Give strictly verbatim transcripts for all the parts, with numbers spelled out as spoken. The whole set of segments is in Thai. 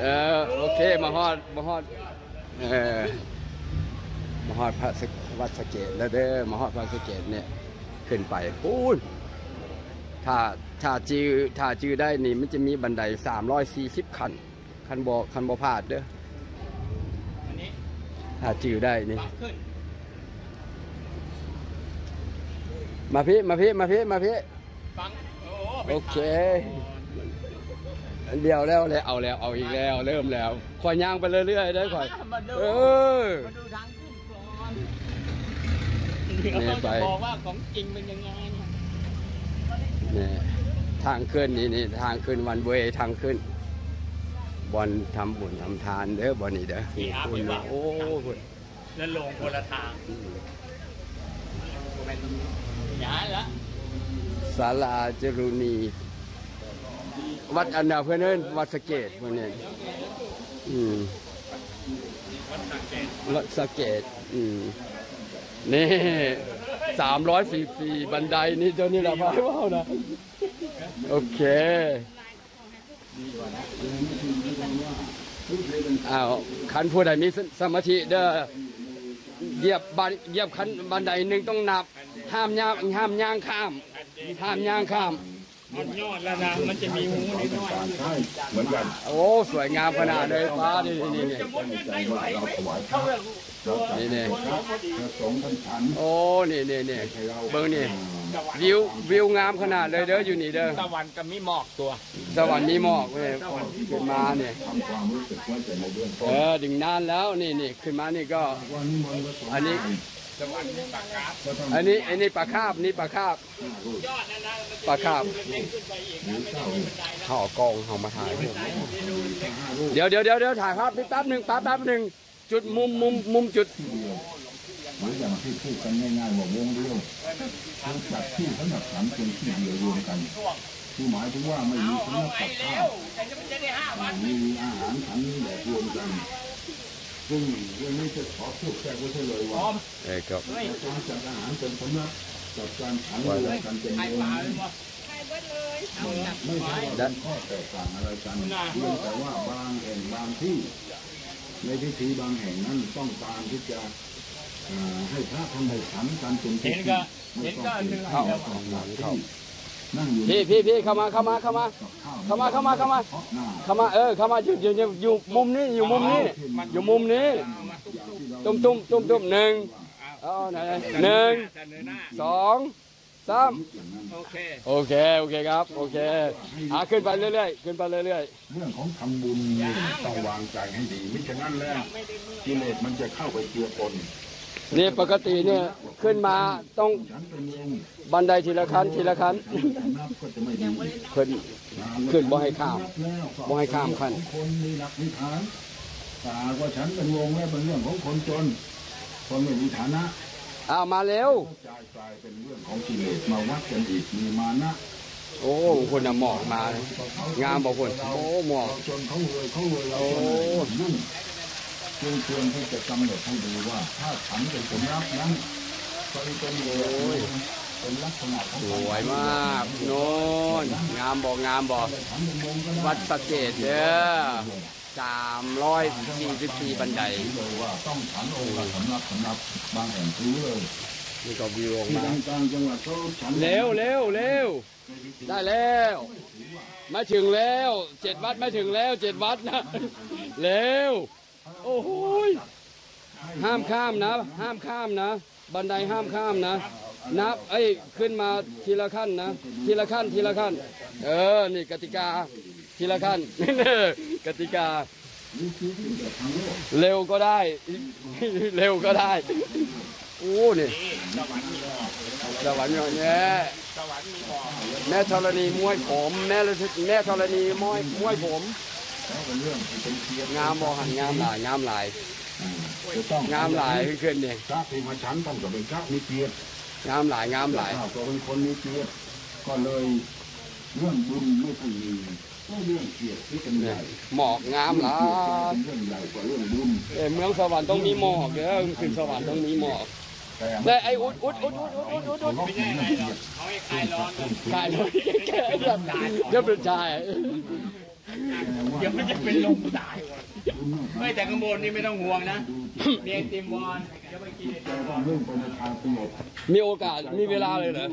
เออโอเคมาฮอดมาฮอดเออมาฮอดพระวัดสะเกษแล้วเด้อมาฮอดพระสะเกษเนี่ยขึ้นไปปูนถ้าถ้าจื้อถ้าจื้อได้นี่มันจะมีบันไดสามร้อยสี่สิบขั้นขั้นบ่ขั้นบ่พลาดเด้อถ้าจื้อได้นี่มาพี่มาพี่มาพี่มาพี่โอเคเดียวแล้วเลยเอาแล้วเอาอีกแล้วเริ่มแล้วคอยย่างไปเรื่อยๆได้คอยเออมาดูทางขึ้นก่อนเดี๋ยวเราจะบอกว่าของจริงเป็นยังไงเนี่ยทางขึ้นนี่นี่ทางขึ้นวันเวทางขึ้นบอลทำบุญทำทานเด้อบอลนี่เด้อคุณว่าโอ้คุณแล้วลงคนละทางย้ายละศาลาจรุณีวัดอันดาเพื่อนเอิ้นวัดสะเกษเพื่อนเอิ้นอืมวัดสะเกษอืมนี่สามร้อยสี่สี่บันไดนี่เจ้านี่ละพายว่านะโอเคอ้าวขันผู้ใดมีสมาธิเด้อเหยียบบันเหยียบขันบันไดหนึ่งต้องนับห้ามย่างห้ามย่างข้ามห้ามย่างข้ามมันยอดแล้วนะมันจะมีหูนิดหน่อยเหมือนกันโอ้สวยงามขนาดเลยฟ้านี่นี่นี่นี่นี่โอ้นี่นี่นี่เบิ้งนี่วิววิวงามขนาดเลยเด้ออยู่นี่เด้อสวรรค์ก็มีหมอกตัวสวรรค์มีหมอกเลยขึ้นมาเนี่ยเออถึงนานแล้วนี่นี่ขึ้นมานี่ก็อันนี้อันนี้อันนี้ปลาคาบนี่ปลาคาบปลาคาบห่อกองห่อมาถ่ายเดี๋ยวเดี๋ยวเดี๋ยวเดี๋ยวถ่ายภาพนิดแป๊บหนึ่งแป๊บแป๊บหนึ่งจุดมุมมุมมุมจุดมันจะมาที่พูดกันง่ายๆว่าวงเดียวจัดที่สำหรับสามคนที่เดียวรวมกันคือหมายถึงว่าไม่มีสำนักตัดภาพมีอาหารทั้งแบบรวมกันซึ่งเรื่องนี้จะขอพูดแค่ว่าเฉลยว่าการจัดอาหารเป็นสำนักจัดการขันรวมกันเป็นเรื่องไม่ใช่ดันข้อแตกต่างอะไรกันเพียงแต่ว่าบางแห่งบางที่ในพิธีบางแห่งนั้นต้องการที่จะให้พระทำให้ขันการจุ่มเห็นก็เห็นก็หนึ่งเข้าพี่พี่พี่เข้ามาเข้ามาเข้ามาเข้ามาเข้ามาเข้ามาเข้ามาเออเข้ามาอยู่อยู่อยู่มุมนี้อยู่มุมนี้อยู่มุมนี้ตุ้มตุ้มตุ้มตุ้มหนึ่งอ๋อไหนหนึ่งสองสามโอเคโอเคโอเคครับโอเคหาขึ้นไปเรื่อยๆขึ้นไปเรื่อยๆเรื่องของทำบุญต้องวางใจให้ดีไม่ฉะนั้นแล้วกิเลสมันจะเข้าไปเจือปนนี่ปกติเนี่ยขึ้นมาต้องบันไดทีละขั้นทีละขั้นขึ้นขึ้นบ่ให้ข้ามบ่ให้ข้ามขั้นคนมีหลักมีฐานสาว่าฉันเป็นวงและเป็นเรื่องของคนจนคนไม่มีฐานะอ้าวมาเร็วจ่ายจ่ายเป็นเรื่องของกิเลสมาวัดกันอีกมีมานะโอ้คนน่ะหมอกมางามบ่คนโอ้หมอกจนเขารวยเขารวยเราเพื่อนๆที่จะกำหนดให้ดูว่าถ้าขันเป็นสมรับนั้นคนเป็นโวยเป็นลักษณะสวยมากโน่นงามบอกงามบอกวัดสะเกษเด้อสามร้อยสี่สิบสี่บันไดเลยว่าต้องขันองค์สำรับสำรับบางแห่งรู้เลยนี่ก็วิวออกมาเร็วเร็วเร็วได้แล้วมาถึงแล้วเจ็ดวัดมาถึงแล้วเจ็ดวัดนะเร็วโอ้โหห้ามข้ามนะห้ามข้ามนะบันไดห้ามข้ามนะนับไอ้ขึ้นมาทีละขั้นนะทีละขั้นทีละขั้นเออนี่กติกาทีละขั้นนี่กติกาเร็วก็ได้เร็วก็ได้โอ้นี่สวรรค์อย่างนี้แม่ธรณีม้วยผมแม่แม่ธรณีม้วยม้วยผมงามบ่หันงามหลายงามหลายงามหลายขึ้นเนี่ยพระที่มาชั้นต้องเป็นพระมีเกียรติงามหลายงามหลายก็เป็นคนมีเกียรติก็เลยเรื่องบุญไม่ต้องมีเรื่องเกียรติที่เป็นใหญ่หมอกงามหลายเรื่องใหญ่กว่าเรื่องบุญเออเมืองสวรรค์ต้องมีหมอกเด้อขึ้นสวรรค์ต้องมีหมอกแต่ไอ้อุดอุดอุดอุดอุดอุดอุดไม่ใช่อะไรหรอกเขาให้คลายร้อนคลายร้อนแก่แบบเยอะเป็นชาย เดี๋ยวมันจะเป็นลมตายไม่แต่ข้างบนนี่ไม่ต้องห่วงนะเรียนติมวอนเดี๋ยวไปกินมีโอกาสมีเวลาเลยเหรอ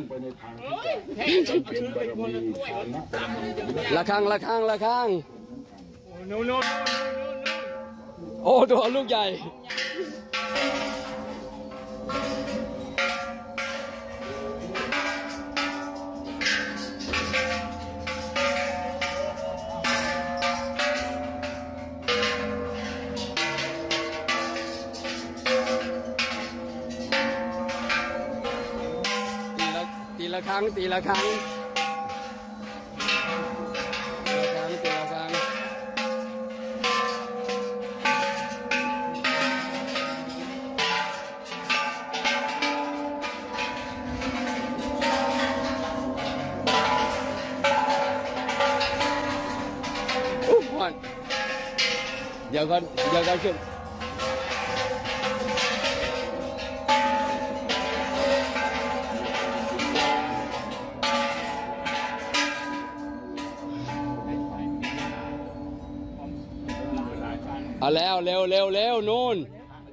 ละข้างละข้างละข้างโอ้โดนลูกใหญ่ตีละครั้งตีละครั้งตีละครั้งตีละครั้งอุ๊บก่อนเดี๋ยวก่อนเดี๋ยวก่อนขึ้นเอาแล้วเร็วเร็วเร็วนู่น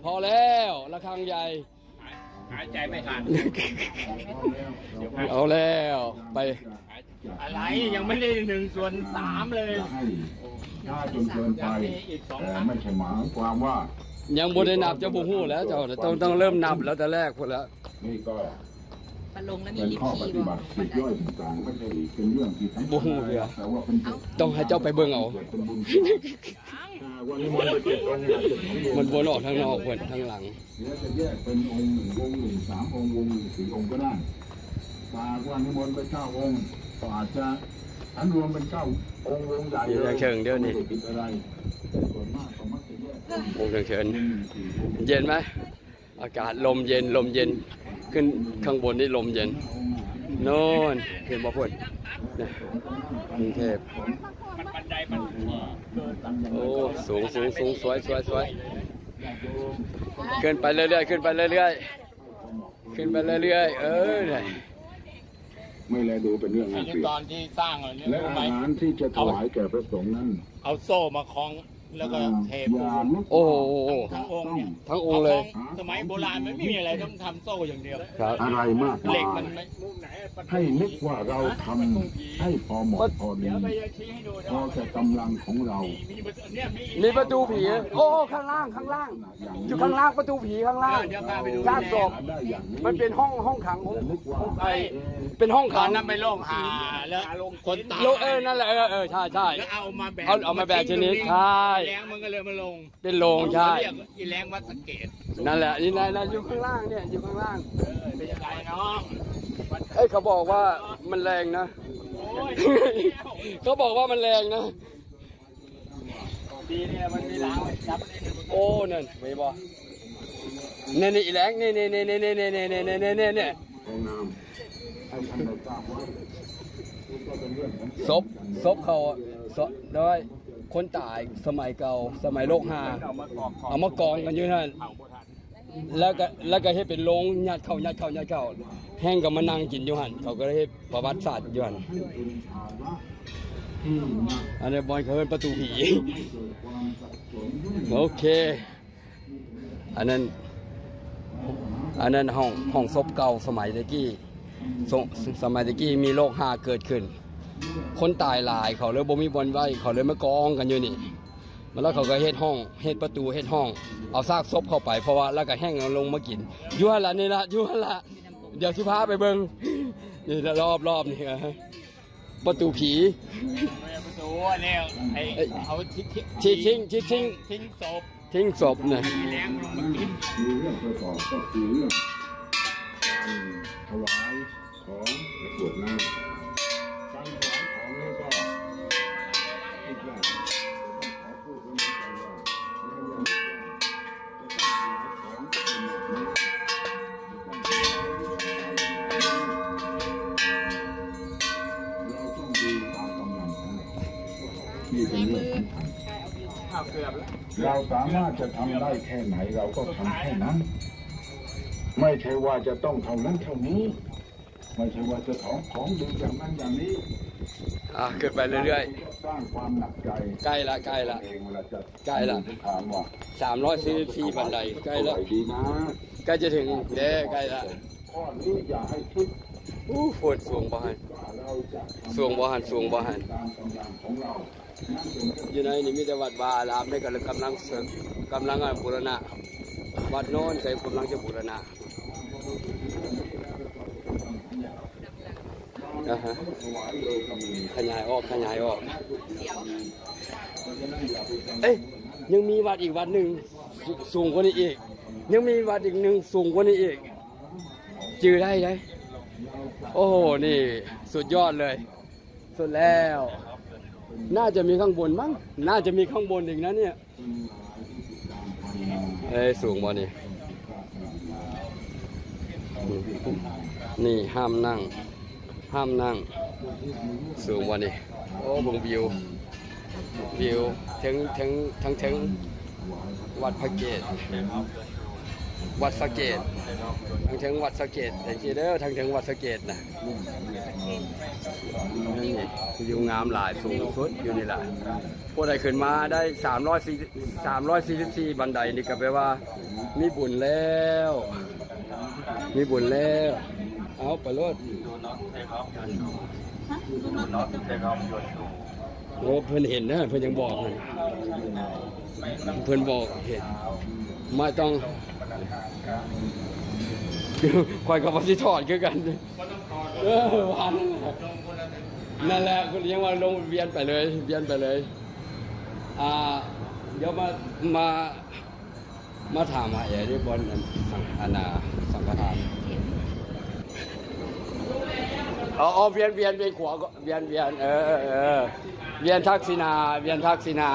พอแล้วระฆังใหญ่หายใจไม่ทันเอาแล้วไปอะไรยังไม่ได้หนึ่งส่วนสามเลยน่าจนเกินไปไม่ใช่หมายความว่ายังบนได้นับเจ้าบุหูแล้วเจ้าต้องต้องเริ่มนับแล้วแต่แรกคนละนี่ก็เป็นข้อปฏิบัติที่ย่อยต่างๆก็จะเป็นเรื่องที่ทั้งบุหูเลยต้องให้เจ้าไปเบิ่งเอามันวนออกทางนอกวนทางหลังแล้วจะแยกเป็นองค์หนึ่งองค์หนึ่งสามองค์องค์หนึ่งสี่องค์ก็ได้ตาวันนิมนต์ไปเก้าองค์ก็อาจจะอันรวมเป็นเก้าองค์องค์ใหญ่เลยเชิงเดียวนี่องค์เชิงเย็นไหมอากาศลมเย็นลมเย็นขึ้นข้างบนนี่ลมเย็นโน่นเห็นบ่พ่นกรุงเทพโอ้สูงสูงสูงสวยสวยสวยขึ้นไปเรื่อยๆขึ้นไปเรื่อยๆขึ้นไปเรื่อยๆเออไม่แลดูเป็นเรื่องนั้นสิตอนที่สร้างอะไรเนี่ยรู้ไหมที่จะถวายแก่พระสงฆ์นั้นเอาโซ่มาคล้องแล้วก็เทปูนโอ้โหทั้งองค์เนี่ยทั้งองค์เลยสมัยโบราณมันไม่มีอะไรต้องทำโซ่อย่างเดียวอะไรมากเหล็กมันให้นึกว่าเราทำให้พอเหมาะพอดีพอจะกำลังของเราในประตูผีโอ้ข้างล่างข้างล่างอยู่ข้างล่างประตูผีข้างล่างสร้างศพมันเป็นห้องห้องขังของไอเป็นห้องขังนั่นไม่โล่งหาแล้วคนตายโล่เออนั่นแหละเออเออใช่ใช่แล้วเอามาแบกเอามาแบกชนิดใช่แรงมันก็เลยมาลงเป็นลงใช่อีแรงวัดสังเกตนั่นแหละนี่นายนายอยู่ข้างล่างเนี่ยอยู่ข้างล่างเป็นยังไงน้องเอ้ยเขาบอกว่ามันแรงนะเขาบอกว่ามันแรงนะดีเนี่ยมันไม่ล้างจับโอ้นั่นไม่บอกเนี่ยนี่อีแรงเนี่ยเนี่ยเนี่ยเนี่ยเนี่ยเนี่ยเนี่ยเนี่ยเนี่ยศพศพเขาศพได้คนตายสมัยเก่าสมัยโลกห้าเอามากองกันอยู่นั่นแล้วก็แล้วก็ให้เป็นโรงยัดเข้ายัดเข้ายัดเข้าแห้งกับมานั่งกินอยู่หันเขาก็ให้ประวัติศาสตร์อยู่หันอันนี้บอลเขาเป็นประตูผีโอเคอันนั้นอันนั้นห้องห้องศพเก่าสมัยตะกี้สมัยตะกี้มีโลกห้าเกิดขึ้นคนตายหลายเขาเลยบ่มีบอลไว้เขาเลยมากองกันอยู่นี่มาแล้วเขาก็เฮ็ดห้องเฮ็ดประตูเฮ็ดห้องเอาซากศพเข้าไปเพราะว่าแล้วก็แห้งลงมากินยั่วละนี่ละยั่วละเดี๋ยวชิพาไปเบิ้งนี่รอบรอบนี่ประตูผีประตูเนี่ยเอาทิ้งทิ้งทิ้งทิ้งทิ้งศพทิ้งศพเนี่ยถวายของและกรวดน้ำเราสามารถจะทำได้แค่ไหนเราก็ทำแค่นั้นไม่ใช่ว่าจะต้องเท่านั้นเท่านี้ ไม่ใช่ว่าจะถองของดูอย่างนั้นอย่างนี้อ่าเกิดไปเรื่อยๆสร้างความหนักใจใกล้ละใกล้ละใกล้ละสามร้อยสี่สิบสี่บันไดใกล้ละใกล้จะถึงเด้ใกล้ละข้อนี้อย่าให้คิดอู้ฝนสวงบาหันสวงบาหันสวงบาหันอยู่ในนิมิตวัดบาอารามได้กำลังเสริมกำลังงานบูรณะวัดโน้นใส่กำลังจะบูรณะนะฮะขยายออกขยายออกเอ้ยยังมีวัดอีกวัดหนึ่งสูงกว่านี้อีกยังมีวัดอีกหนึ่งสูงกว่านี้อีกจือได้ไหมโอ้โหนี่สุดยอดเลยสุดแล้วน่าจะมีข้างบนมั้งน่าจะมีข้างบนอีกนะเนี่ยเอ้ยสูงกว่านี้นี่ห้ามนั่งห้ามนั่งสูงวันนี้โอ้บงวิววิวทั้งทั้งทั้งทั้งวัดพระเกศวัดสะเกดทั้งทั้งวัดสะเกดแต่ทีเด้อทั้งทั้งวัดสะเกดนะนี่อยู่งามหลายสูงสุดอยู่นี่แหละพวกใดขึ้นมาได้สามร้อยสี่สามร้อยสี่สิบสี่บันไดนี่ก็แปลว่ามีบุญแล้วมีบุญแล้วเอาไปรถโอ้เพื่อนเห็นนะเพื่อนยังบอกเลยเพื่อนบอกเห็นไม่ต้องคอยกับวัดที่ถอดคือกันเออวันนั่นแหละคุณยังว่าลงเวียนไปเลยเวียนไปเลยอ่าเดี๋ยวมามามาถามหาไอ้ที่บนสังฆนาสังฆทานอ๋อเวียนเวียนเวียนขวาก็เวียนเวียนเออเออเวียนทักษิณาเวียนทักษิณา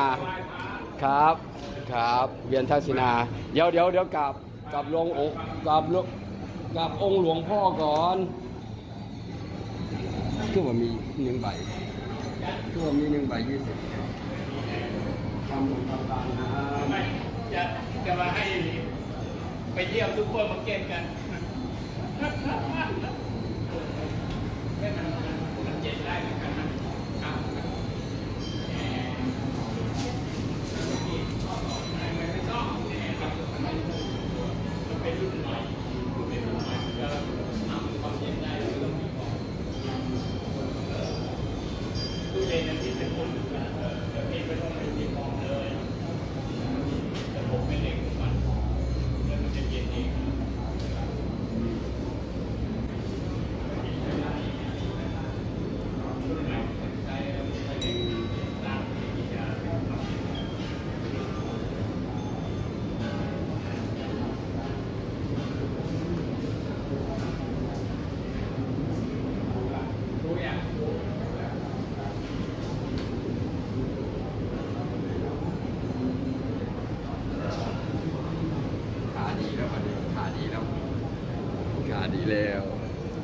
ครับครับเวียนทักษิณาเดี๋ยวเดี๋ยวเดี๋ยวกลับกลับหลวงองค์กลับหลวงกลับองค์หลวงพ่อก่อนคือว่ามีหนึ่งใบคือว่ามีหนึ่งใบยี่สิบทำบุญทำทานนะจะจะมาให้ไปเที่ยวทุกคนมาเก็บกันแล้ว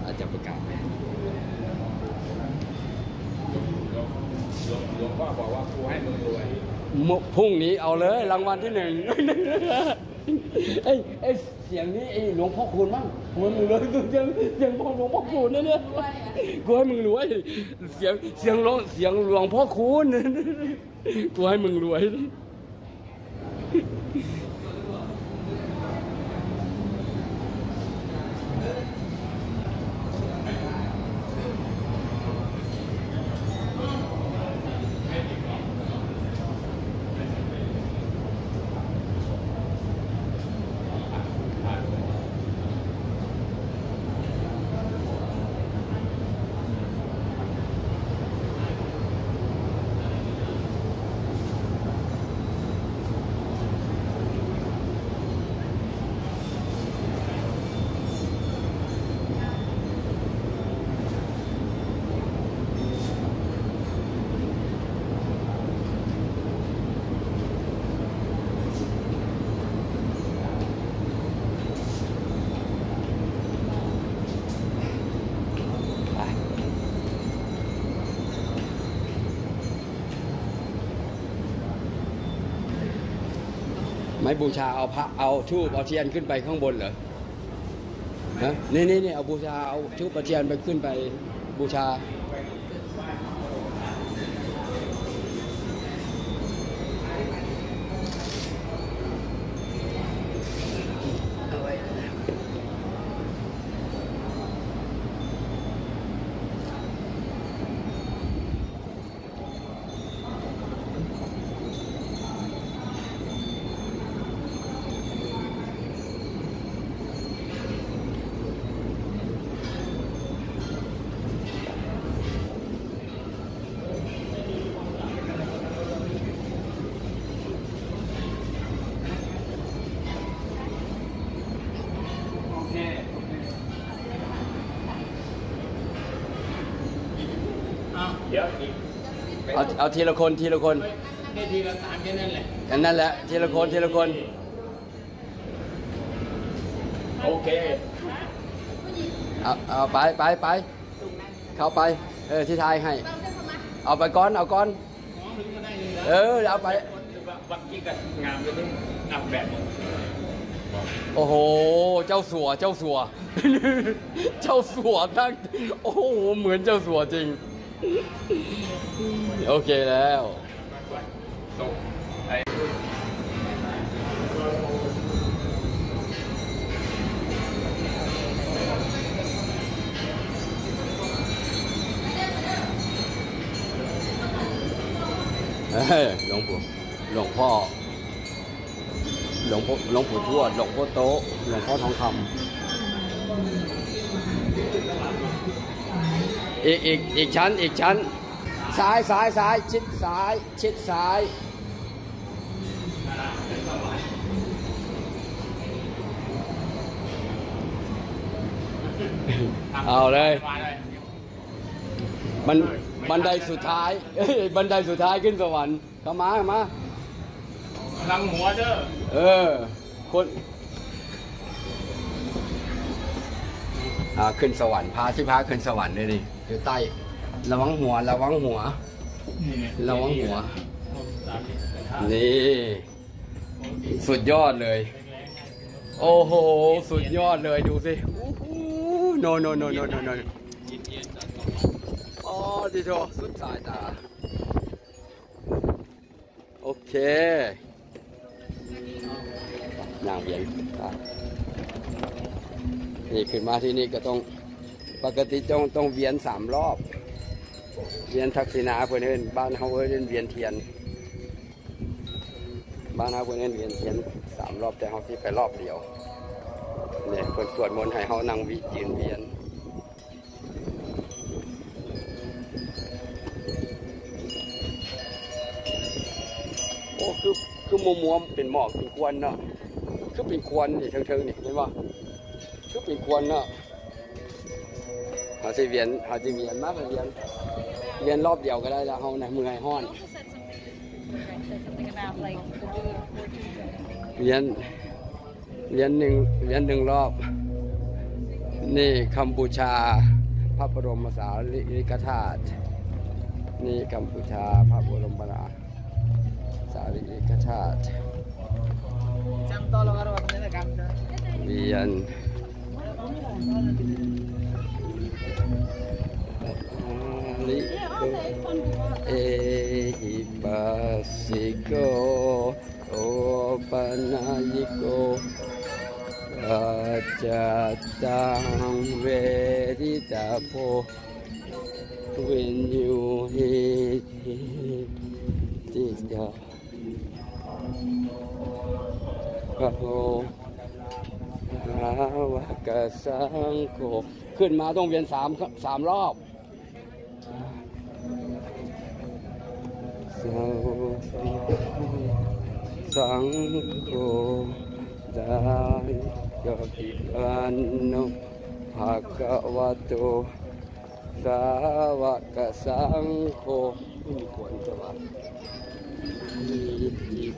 อาจจะประกาศไหมหลวงพ่อบอกว่าครูให้มึงรวยพรุ่งนี้เอาเลยรางวัลที่หนึ่งไอ้ไอ้เสียงนี้ไอ้หลวงพ่อคูณมั้งกูให้มึงรวยยังยังพ่อหลวงพ่อคูณนั่นเนี่ยกูให้มึงรวยเสียงเสียงร้องเสียงหลวงพ่อคูณกูให้มึงรวยไม่บูชาเอาพระเอาทูบเอาเทียนขึ้นไปข้างบนเหรอ นะนี่นี่นี่เอาบูชาเอาชุดประเจียนไปขึ้นไปบูชาเอาเอาทีละคนทีละคนได้ทีละสามแค่นั้นแหละแค่นั้นแหละทีละคนทีละคนโอเคเอาเอาไปไปไปเข้าไปเออที่ทายให้เอาไปก้อนเอาก้อนเออเอาไปบักกี้กับงามไปด้วยอับแบบโอ้โหเจ้าสัวเจ้าสัวเจ้าสัวทั้งโอ้โหเหมือนเจ้าสัวจริงโอเคแล้วเฮ้ยหลวงปู่หลวงพ่อหลวงพ่อหลวงปู่ทวดหลวงพ่อโตหลวงพ่อทองคำอีกอีกอีกชั้นอีกชั้นซ้ายซ้ายซ้ายชิดซ้ายชิดซ้ายเอาเลยมันบันไดสุดท้ายบันไดสุดท้ายขึ้นสวรรค์เข้ามาเข้ามาหลังหัวเด้อเออคนอ่าขึ้นสวรรค์พาที่พาขึ้นสวรรค์เลยดิอยู่ใต้ระวังหัวระวังหัวระวังหัวนี่สุดยอดเลยโอ้โหสุดยอดเลยดูสิโนโนโนโนโนโนอ๋อดิโจสุดสายตาโอเคนางเวียนนี่ขึ้นมาที่นี่ก็ต้องปกติต้องต้องเวียนสามรอบเวียนทักษิณาคนอื่นบ้านเขาเล่นเวียนเทียนบ้านเขาคนอื่นเวียนเทียนสามรอบแต่เขาที่ไปรอบเดียวเนี่ยคนสวดมนต์ให้เขานั่งวิยืนเวียนโอ้คือคือมัวมัวเป็นหมอกเป็นควันเนาะคือเป็นควันนี่เชิงๆนี่เห็นป่ะคือเป็นควันเนาะเขาจะเวียนเขาจะเวียนมากเลยเวียนเวียนรอบเดียวก็ได้แล้วเขาในมือไอ้ห้อนเวียนเวียนหนึ่งเวียนหนึ่งรอบนี่กัมพูชาพระบรมสารีริกธาตุนี่กัมพูชาพระบรมสารีริกธาตุเวียนเอหิปัสสิโกโอปนายิโกอาจัตตังเวทิตาโพวินยูหิติกาพระโพอาวากาสังโฆขึ้นมาต้องเวียนสามสามรอบสังโฆดายโยติอันโนภะคะวะโตสาวกสังโฆมีควรจะว่ามี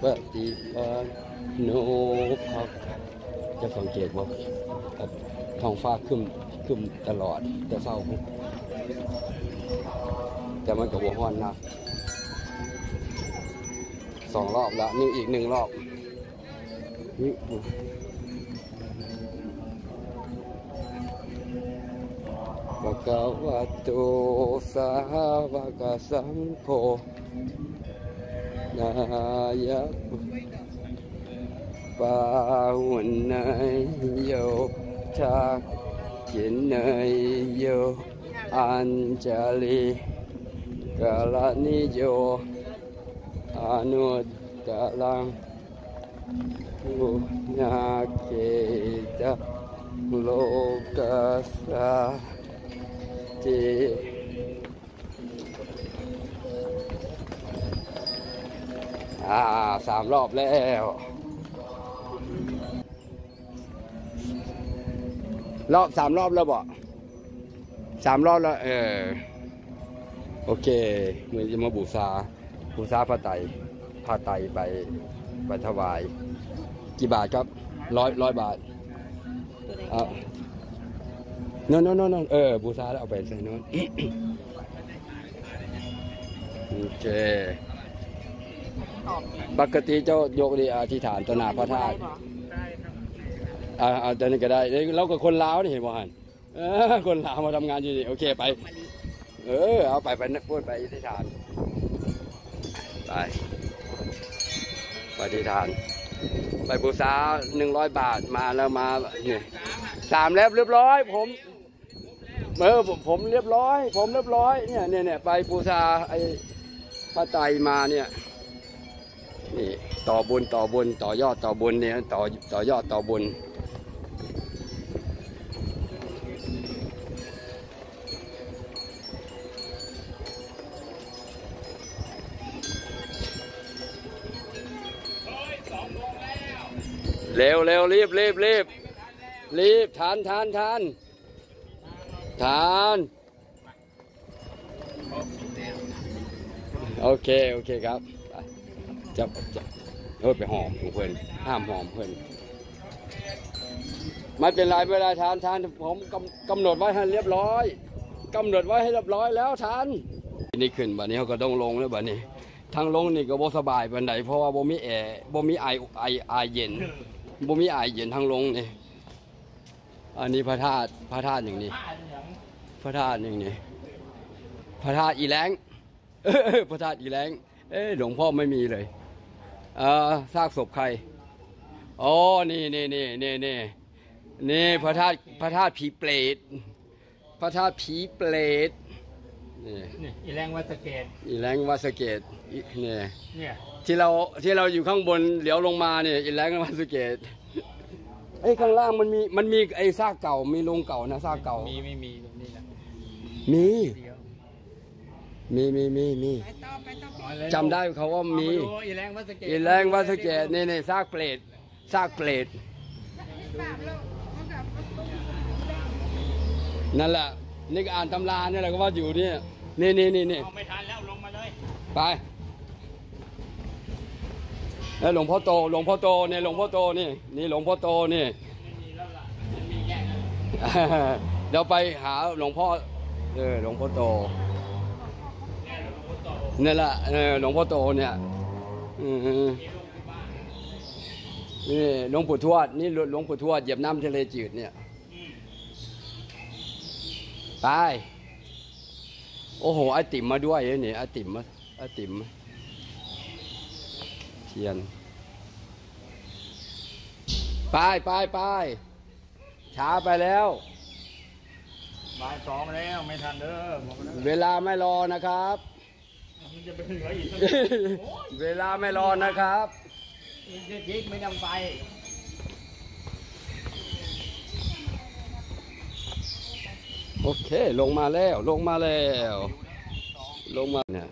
ปฏิปันโนภะจะสังเกตว่าท้องฟ้าครึ้มครึ้มตลอดแต่เศร้าแต่มันก็บ่ฮ้อนนะสองรอบแล้วนี่อีกหนึ่งรอบ ภะวะโตสาวกสังโฆนายะปาหุนายโยทักขินายโยอัญจลีกาลนิโยอนุตตรังปุญญเกตโลกัสสะติอ่าสามรอบแล้วรอบสามรอบแล้วบ่สามรอบแล้วเออโอเคมือจะมาบูชาบูชาพระไตรพระไตรไปไปถวายกี่บาทครับร้อยร้อยบาทอ่ะนนนนเออบูชาแล้วเอาไปใส่นนโอเคปกติเจ้ายกดีอธิษฐานตนาพระธาตุอ่าเอาแต่นี่ก็ได้เราก็คนลาวนี่เห็นบ่ฮันคนลาวมาทำงานอยู่นี่โอเคไปเออเอาไปไปนักพูดไปอธิษฐานไปอธิษฐานไปบูชาหนึ่งร้อยบาทมาแล้วมาเนี่ยสามแล้วเรียบร้อยผมเออผมผมเรียบร้อยผมเรียบร้อยเนี่ยเนี่ยเนี่ยไปบูชาไอ้พระไตรมาเนี่ยนี่ต่อบุญต่อบุญต่อยอดต่อบุญเนี่ยต่อต่อยอดต่อบุญเร็วเร็วรีบรีบรีบรีบทานทานทานทานโอเคโอเคครับจับจับเออไปหอมเพื่อนห้ามหอมเพื่อนไม่เป็นไรเวลาทานทานผมกำหนดไว้ให้เรียบร้อยกำหนดไว้ให้เรียบร้อยแล้วทานนี่ขึ้นบัดนี้เขาก็ต้องลงแล้วบัดนี้ทางลงนี่ก็บ่สบายบันไดเพราะว่าบ่มีแอร์บ่มีไอไอไอเย็นบ่มีไอเย็นทางลงนี่อันนี้พระธาตุพระธาตุอย่างนี้พระธาตุอย่างนี้พระธาตุอีแรงเออพระธาตุอีแรงเออหลวงพ่อไม่มีเลยอ่าซากศพใครอ๋อนี่นี่นี่นี่นี่นี่พระธาตุพระธาตุผีเปรตพระธาตุผีเปรตอีแรงวัดสะเกษอีแรงวัดสะเกษเนี่ยเนี่ยที่เราที่เราอยู่ข้างบนเหลียวลงมาเนี่ยอีแรงวัดสะเกษไอ้ข้างล่างมันมีมันมีไอ้ซากเก่ามีโรงเก่านะซากเก่ามีไม่มีตรงนี้นะมีมีมีมีมีจำได้เขาว่ามีอีแรงวัดสะเกษอีแรงวัดสะเกษเนี่ยเนี่ยซากเปรตซากเปรตนั่นแหละนี่ก็อ่านตำราเนี่ยแหละก็ว่าอยู่เนี่ยนี่นี่นี่นี่ไม่ทันแล้วลงมาเลยไปแล้วหลวงพ่อโตหลวงพ่อโตเนี่ยหลวงพ่อโตนี่นี่หลวงพ่อโตนี่เดี๋ยวไปหาหลวงพ่อเออหลวงพ่อโตนี่แหละเออหลวงพ่อโตเนี่ยนี่หลวงปู่ทวดนี่หลวงปู่ทวดเหยียบน้ำทะเลจืดเนี่ยไปโอ้โหไอติมมาด้วยเนี่ยไอติมมาไอติมเทียนไปไปไปช้าไปแล้วบ่ายสองแล้วไม่ทันเด้อเวลาไม่รอนะครับเวลาไม่รอนะครับยิงไม่ดังไปโอเคลงมาแล้วลงมาแล้วลงมาเนี่ย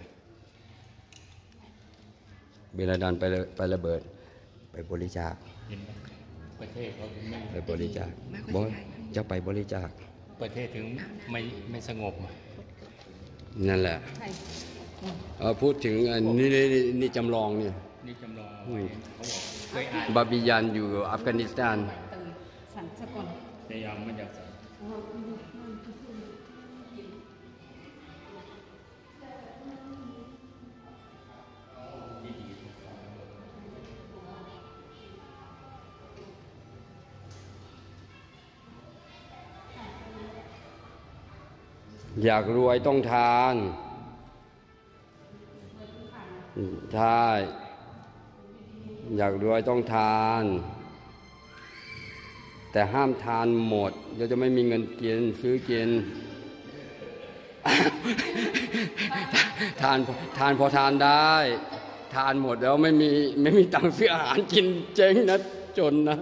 เบลดอนไปไประเบิดไปบริจาคประเทศเขาไปบริจาคบอสจะไปบริจาคประเทศถึงไม่ไม่สงบนั่นแหละเอาพูดถึงนี่นี่จำลองเนี่ยนี่จำลองบาบิยันอยู่อัฟกานิสถานพยายามไม่อยาก อยากรวยต้องทานใช่อยากรวยต้องทานแต่ห้ามทานหมดเดี๋ยวจะไม่มีเงินกินซื้อกินทานทานพอทานได้ทานหมดแล้วไม่มีไม่มีตังค์ซื้ออาหารกินเจ๊งนะจนนะ